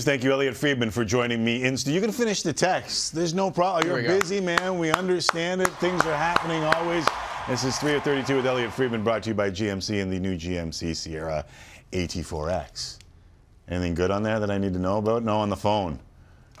Thank you, Elliott Friedman, for joining me. You can finish the text. There's no problem. You're busy, man. We understand it. Things are happening always. This is 3 of 32 with Elliott Friedman, brought to you by GMC and the new GMC Sierra AT4X. Anything good on there that I need to know about? No, on the phone.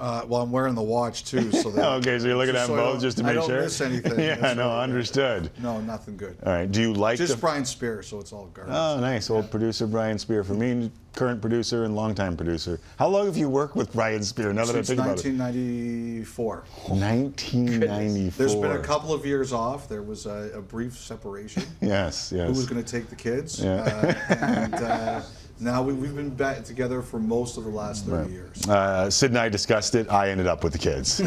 Well, I'm wearing the watch, too. So that okay, so you're looking at them both just to make sure? I don't miss anything. Yeah, no, understood. No, nothing good. All right, do you like just Brian Spears, so it's all garbage. Oh, nice. Old producer Brian Spears. For me, current producer and longtime producer. How long have you worked with Brian Spears? Now that I think about it. 1994. 1994. There's been a couple of years off. There was a brief separation. Yes, yes. Who was going to take the kids? Yeah. Now we've been back together for most of the last 30 years. Sid and I discussed it. I ended up with the kids.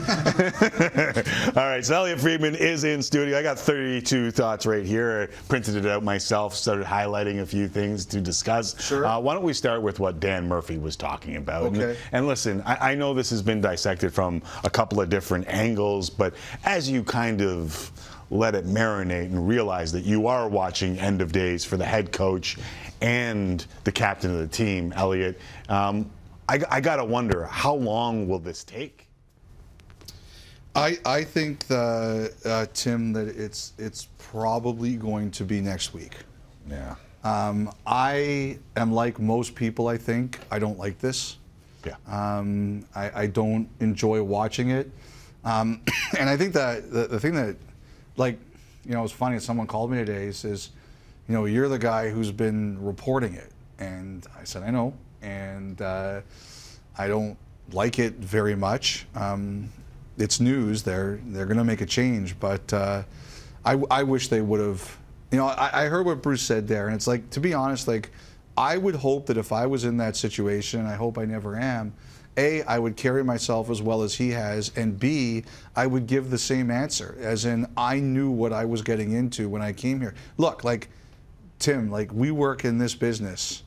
All right, so Elliott Friedman is in studio. I got 32 thoughts right here. I printed it out myself, started highlighting a few things to discuss. Sure. Why don't we start with what Dan Murphy was talking about? Okay. And listen, I know this has been dissected from a couple of different angles, but as you kind of let it marinate and realize that you are watching end of days for the head coach and the captain of the team, Elliott. I gotta wonder, how long will this take? I think, Tim, that it's probably going to be next week. Yeah. I am like most people, I think. I don't like this. Yeah. I don't enjoy watching it. And I think that the thing that, like, you know, it's funny, someone called me today, he says, you know, you're the guy who's been reporting it. And I said, I know. And I don't like it very much. It's news. They're going to make a change. But I wish they would have. You know, I heard what Bruce said there. And it's like, to be honest, like, I would hope that if I was in that situation, and I hope I never am, A, I would carry myself as well as he has, and B, I would give the same answer, as in I knew what I was getting into when I came here. Look, like, Tim, like, we work in this business.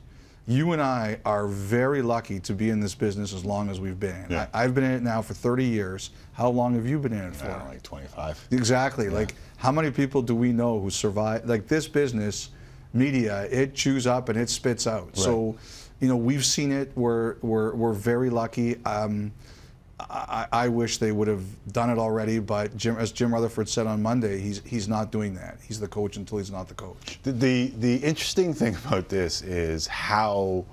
You and I are very lucky to be in this business as long as we've been. Yeah. I've been in it now for 30 years. How long have you been in it for? Like 25. Exactly. Yeah. Like, how many people do we know who survive? Like, this business, media, it chews up and it spits out. Right. So, you know, we've seen it. We're very lucky. I wish they would have done it already, but as Jim Rutherford said on Monday, he's not doing that. He's the coach until he's not the coach. The interesting thing about this is how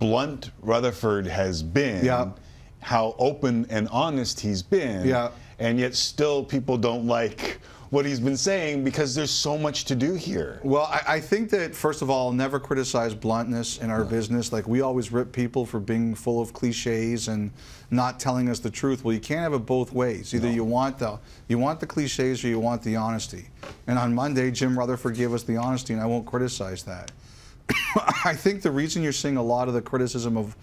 blunt Rutherford has been, yeah, how open and honest he's been, yeah, and yet still people don't like what he's been saying because there's so much to do here. Well, I think that, first of all, never criticize bluntness in our business. Like, we always rip people for being full of cliches and not telling us the truth. Well, you can't have it both ways. Either you want the cliches or you want the honesty. And on Monday, Jim Rutherford gave us the honesty, and I won't criticize that. I think the reason you're seeing a lot of the criticism of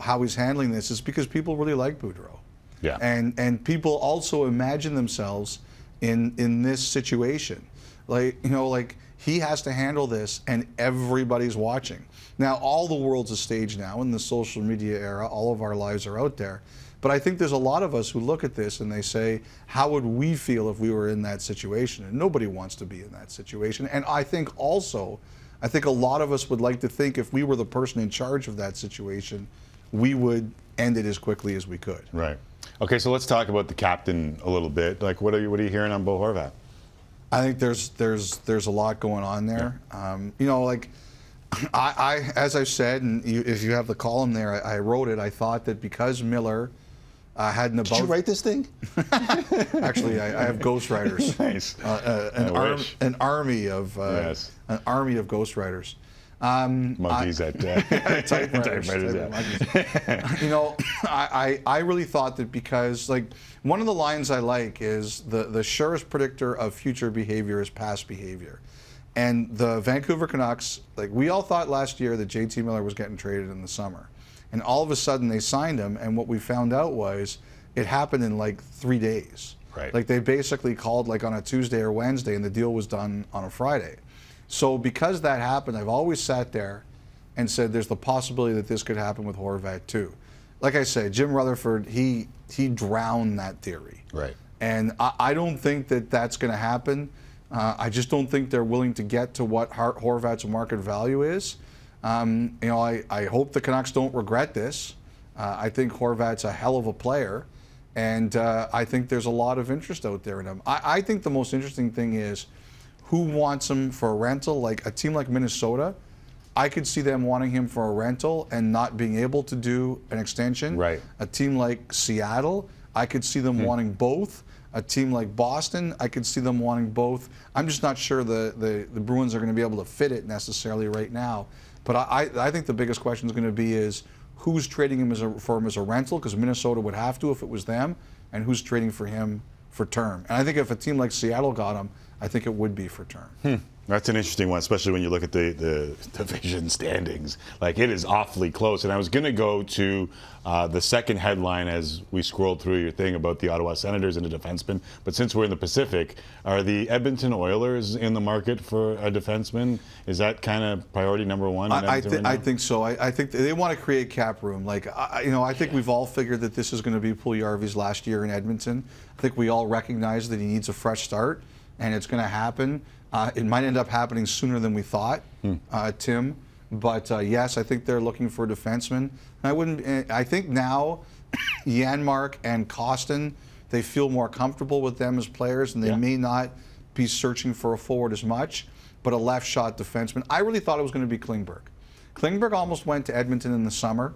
how he's handling this is because people really like Boudreau. Yeah. And people also imagine themselves in this situation, like, you know, like, he has to handle this and everybody's watching. Now, all the world's a stage now in the social media era. All of our lives are out there. But I think there's a lot of us who look at this and they say, how would we feel if we were in that situation? And nobody wants to be in that situation. And I think also, I think a lot of us would like to think if we were the person in charge of that situation, we would end it as quickly as we could. Right. Okay, so let's talk about the captain a little bit. Like, what are you hearing on Bo Horvat? I think there's a lot going on there. Yeah. You know, like, I as I've said, and if you have the column there, I wrote it. I thought that because Miller had an about. Did you write this thing? Actually, I have ghostwriters. Nice. An army of an army of ghostwriters. Monkeys at typewriters. You know, I really thought that because, like, one of the lines I like is the surest predictor of future behavior is past behavior. And the Vancouver Canucks, like, we all thought last year that JT Miller was getting traded in the summer. And all of a sudden they signed him, and what we found out was it happened in like 3 days. Right. Like, they basically called like on a Tuesday or Wednesday and the deal was done on a Friday. So because that happened, I've always sat there and said there's the possibility that this could happen with Horvat too. Like I said, Jim Rutherford, he drowned that theory. Right. And I don't think that that's going to happen. I just don't think they're willing to get to what Horvat's market value is. You know, I hope the Canucks don't regret this. I think Horvat's a hell of a player, and I think there's a lot of interest out there in him. I think the most interesting thing is who wants him for a rental. Like a team like Minnesota, I could see them wanting him for a rental and not being able to do an extension. Right. A team like Seattle, I could see them wanting both. A team like Boston, I could see them wanting both. I'm just not sure the Bruins are going to be able to fit it necessarily right now. But I think the biggest question is going to be is who's trading him for him as a rental, because Minnesota would have to if it was them, and who's trading for him for term. And I think if a team like Seattle got him, I think it would be for term. That's an interesting one, especially when you look at the division standings. Like, it is awfully close. And I was going to go to the second headline as we scrolled through your thing about the Ottawa Senators and a defenseman. But since we're in the Pacific, are the Edmonton Oilers in the market for a defenseman? Is that kind of priority number one? I think so. I think they want to create cap room. Like, I think we've all figured that this is going to be Puljujarvi's last year in Edmonton. I think we all recognize that he needs a fresh start, and it's going to happen. It might end up happening sooner than we thought, Tim. But yes, I think they're looking for a defenseman. And I think now, Janmark and Kostin, they feel more comfortable with them as players, and they may not be searching for a forward as much, but a left shot defenseman. I really thought it was going to be Klingberg. Klingberg almost went to Edmonton in the summer,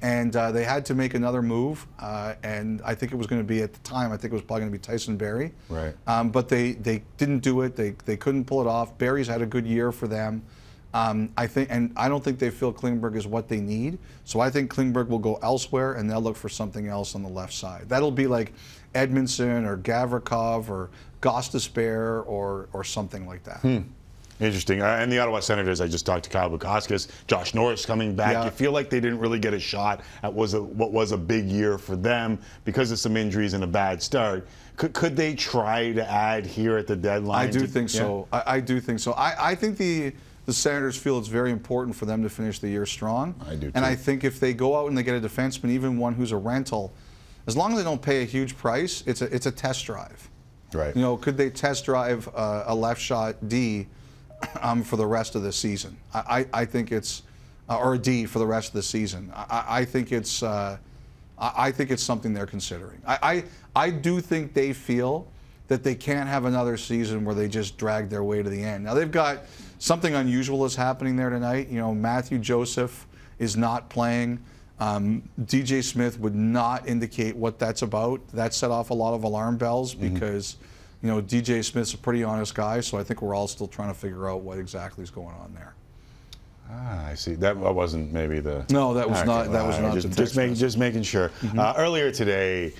and they had to make another move, and I think it was going to be, at the time, I think it was probably going to be Tyson Barry. Right. But they didn't do it. They couldn't pull it off. Barry's had a good year for them. And I don't think they feel Klingberg is what they need. So I think Klingberg will go elsewhere, and they'll look for something else on the left side. That'll be like Edmondson or Gavrikov or Gostisbehere or something like that. Interesting. And the Ottawa Senators, I just talked to Kyle Bukowskis, Josh Norris coming back. You feel like they didn't really get a shot at what was a big year for them because of some injuries and a bad start. Could they try to add here at the deadline? I do think so. I do think so. I think the Senators feel it's very important for them to finish the year strong. I do too. And I think if they go out and they get a defenseman, even one who's a rental, as long as they don't pay a huge price, it's a test drive. Right. You know, could they test drive a left shot D for the rest of the season? I think it's or a D for the rest of the season. I think it's something they're considering. I do think they feel that they can't have another season where they just drag their way to the end. Now they've got something unusual is happening there tonight. You know, Matthew Joseph is not playing. DJ Smith would not indicate what that's about. That set off a lot of alarm bells because you know, DJ Smith's a pretty honest guy, so I think we're all still trying to figure out what exactly is going on there. I see. That wasn't maybe the... No, that was not. That was not. Just making sure. Earlier today,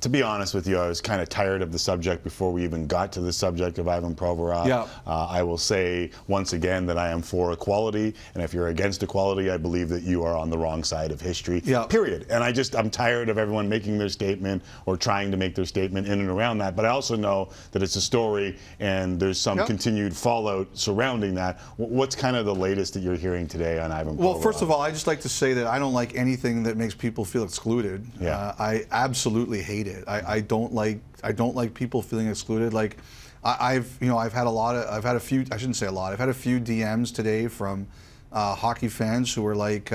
to be honest with you, I was kind of tired of the subject before we even got to the subject of Ivan Provorov. I will say once again that I am for equality, and if you're against equality, I believe that you are on the wrong side of history, period. And I'm tired of everyone making their statement or trying to make their statement in and around that. But I also know that it's a story, and there's some continued fallout surrounding that. What's kind of the latest that you're hearing today on Ivan Provorov? Well, first of all, I just like to say that I don't like anything that makes people feel excluded. I absolutely hate it. I don't like people feeling excluded. Like I've had a few DMs today from hockey fans who were like,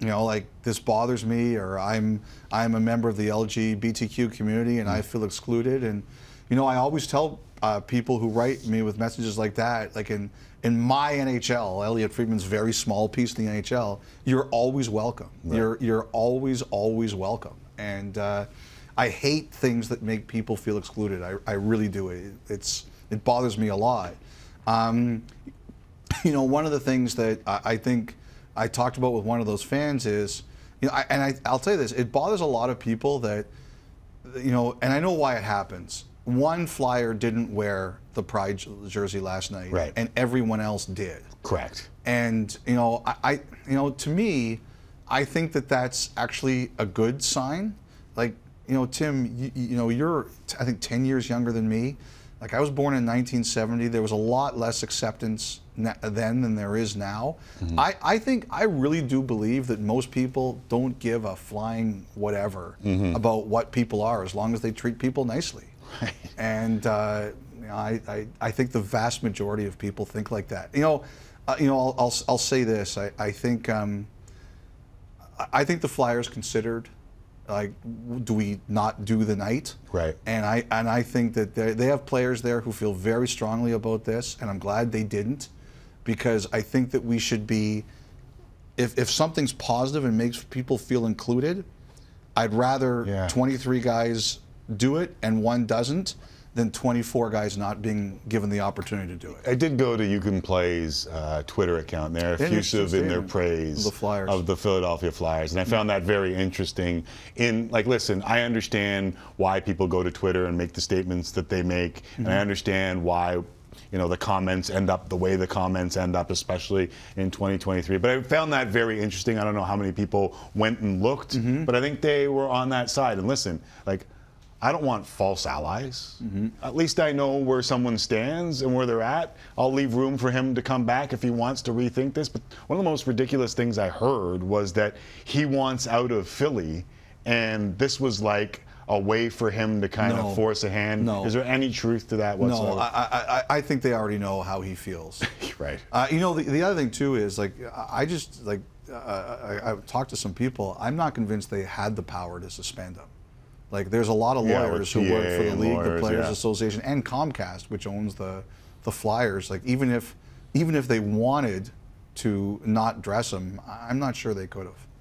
like, this bothers me, or I'm a member of the LGBTQ community and I feel excluded. And you know, I always tell people who write me with messages like that, like in my NHL, Elliott Friedman's very small piece in the NHL, you're always welcome. You're always welcome. And I hate things that make people feel excluded. I really do. It bothers me a lot. You know, one of the things that I think I talked about with one of those fans is, you know, I'll tell you this, it bothers a lot of people that, you know, and I know why it happens. One Flyer didn't wear the pride jersey last night, and everyone else did. Correct. And you know, to me, I think that that's actually a good sign. Like, you know, Tim, you're, I think, 10 years younger than me. Like, I was born in 1970. There was a lot less acceptance then than there is now. I really do believe that most people don't give a flying whatever about what people are, as long as they treat people nicely. Right. And I think the vast majority of people think like that. You know, I'll say this. I think I think the Flyers considered, like, do we not do the night? Right. And I think that they have players there who feel very strongly about this, and I'm glad they didn't, because I think that we should be, if something's positive and makes people feel included, I'd rather 23 guys do it and one doesn't than 24 guys not being given the opportunity to do it. I did go to You Can Play's Twitter account, and they're effusive in their praise of the Philadelphia Flyers, and I found that very interesting. In like, listen, I understand why people go to Twitter and make the statements that they make, and I understand why, you know, the comments end up the way the comments end up, especially in 2023. But I found that very interesting. I don't know how many people went and looked, but I think they were on that side. And listen, like, I don't want false allies. At least I know where someone stands and where they're at. I'll leave room for him to come back if he wants to rethink this. But one of the most ridiculous things I heard was that he wants out of Philly, and this was like a way for him to kind of force a hand. Is there any truth to that whatsoever? No, I think they already know how he feels. Right. You know, the other thing too is, like, I've talked to some people. I'm not convinced they had the power to suspend him. Like, there's a lot of lawyers who work for the league, lawyers, the Players Association, and Comcast, which owns the Flyers. Like, even if they wanted to not dress him, I'm not sure they could have.